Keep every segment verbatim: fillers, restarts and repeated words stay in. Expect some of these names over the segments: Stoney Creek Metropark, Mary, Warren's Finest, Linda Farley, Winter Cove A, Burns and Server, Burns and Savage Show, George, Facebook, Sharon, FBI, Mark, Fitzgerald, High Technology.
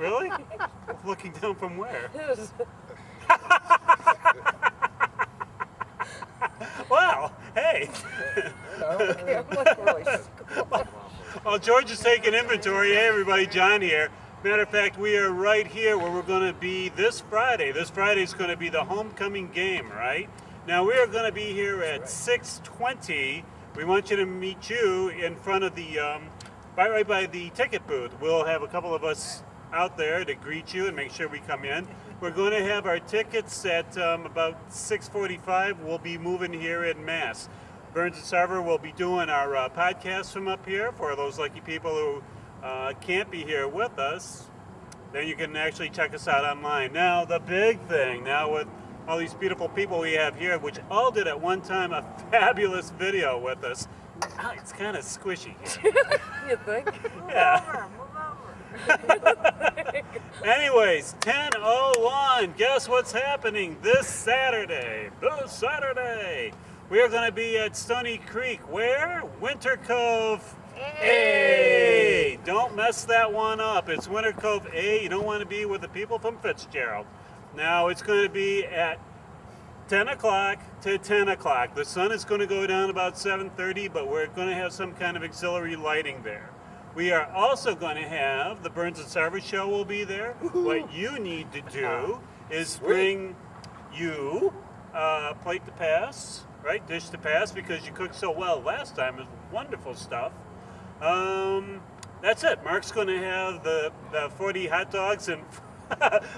Really? Looking down from where? Wow, hey. Well, George is taking inventory. Hey everybody, John here. Matter of fact, we are right here where we're going to be this Friday. This Friday is going to be the homecoming game, right? Now we are going to be here at six twenty. We want you to meet you in front of the, um, by, right by the ticket booth. We'll have a couple of us out there to greet you and make sure we come in. We're going to have our tickets at um, about six forty-five. We'll be moving here in mass. Burns and Server will be doing our uh, podcast from up here for those lucky people who Uh, can't be here with us. Then you can actually check us out online. Now the big thing, now with all these beautiful people we have here, which all did at one time a fabulous video with us. Oh, it's kind of squishy. You think? Yeah. Move over, move over. Anyways, ten oh one, guess what's happening this Saturday? This Saturday, we are going to be at Stoney Creek, where? Winter Cove A. Don't mess that one up. It's Winter Cove A. You don't want to be with the people from Fitzgerald. Now it's going to be at ten o'clock to ten o'clock. The sun is going to go down about seven thirty, but we're going to have some kind of auxiliary lighting there. We are also going to have the Burns and Savage Show will be there. Ooh. What you need to do is bring you uh, plate to pass, right? Dish to pass, because you cooked so well last time. It was wonderful stuff. Um, that's it. Mark's going to have the, the forty hot dogs and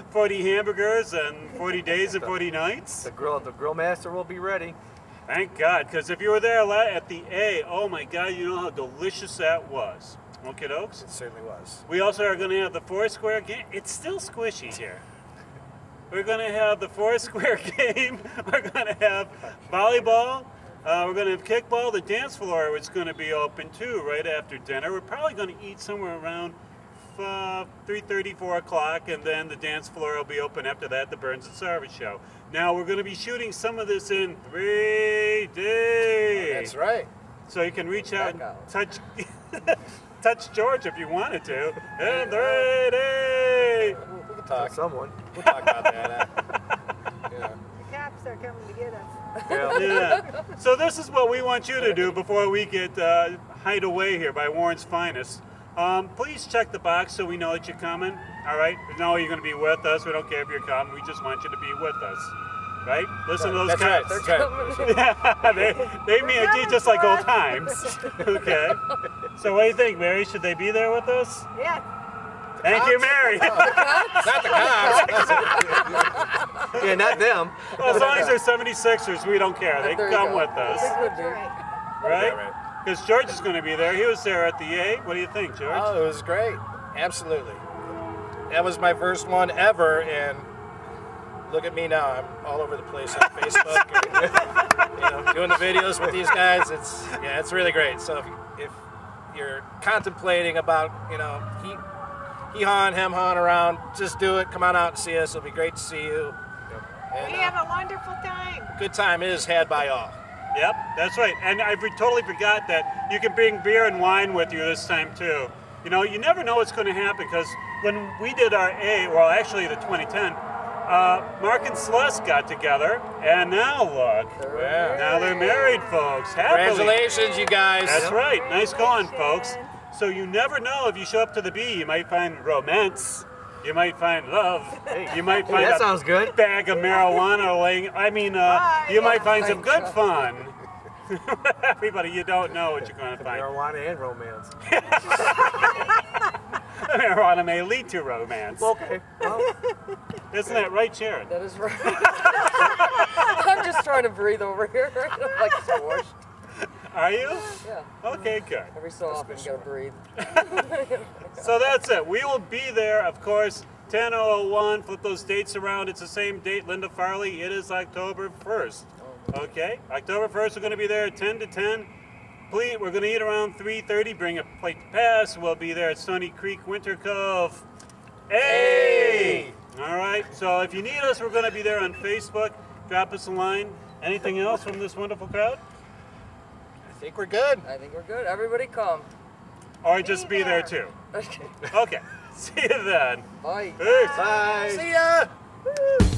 forty hamburgers and forty days and forty nights. The grill, the grill master will be ready. Thank God, because if you were there at the A, oh my God, you know how delicious that was. Okay, dokes? It certainly was. We also are going to have the four square game. It's still squishy here. We're going to have the four square game. We're going to have volleyball. Uh, we're going to have kickball. The dance floor is going to be open too right after dinner. We're probably going to eat somewhere around uh, three thirty, four o'clock, and then the dance floor will be open after that, the Burns and Server Show. Now we're going to be shooting some of this in three D. Oh, that's right. So you can reach out, out. and touch, touch George if you wanted to. In three D! We can talk to someone. We'll talk about that. Uh. Yeah. The cops are coming to get us. Yeah. Yeah. So this is what we want you to do before we get uh, hide away here by Warren's Finest. Um, please check the box so we know that you're coming. All right? We know you're going to be with us. We don't care if you're coming. We just want you to be with us. Right? Listen right. to those That's cops. Right. Yeah. They, they mean it just like old times. Okay. So what do you think, Mary? Should they be there with us? Yeah. Thank cops? you, Mary. Oh, the cops? Not the cops. Yeah, not them. Well, as long as they're seventy-sixers, we don't care. They come go. with us. Yeah, right? Because right? George is going to be there. He was there at the A. What do you think, George? Oh, it was great. Absolutely. That was my first one ever, and look at me now. I'm all over the place on Facebook, and, you know, doing the videos with these guys. It's yeah, it's really great. So if, if you're contemplating about, you know, heat, He hawing, him hawing around. Just do it. Come on out and see us. It'll be great to see you. Yep. We uh, have a wonderful time. Good time is had by all. Yep, that's right. And I totally forgot that you can bring beer and wine with you this time, too. You know, you never know what's going to happen, because when we did our A, well, actually the twenty ten, uh, Mark and Celeste got together, and now look. They're now they're married, folks. Happily. Congratulations, you guys. That's right. Nice going, folks. So you never know, if you show up to the B, you might find romance, you might find love, you might find hey, that a sounds good. bag of marijuana laying, I mean, uh, oh, you yeah, might find some good so. fun. Everybody, you don't know what you're going to find. Marijuana and romance. Marijuana may lead to romance. Okay. Well, isn't that right, Sharon? That is right. I'm just trying to breathe over here. I'm like squashed. Are you? Yeah. Okay, good. Every so often you gotta breathe. So that's it. We will be there, of course, ten oh one. Flip those dates around. It's the same date, Linda Farley. It is October first. Okay? October first, we're gonna be there at ten to ten. Please, we're gonna eat around three thirty. Bring a plate to pass. We'll be there at Stoney Creek, Winter Cove. Hey! All right, so if you need us, we're gonna be there on Facebook. Drop us a line. Anything else from this wonderful crowd? I think we're good. I think we're good. Everybody come. Or just be there, there too. Okay. Okay. See you then. Bye. Peace. Bye. See ya. Woo.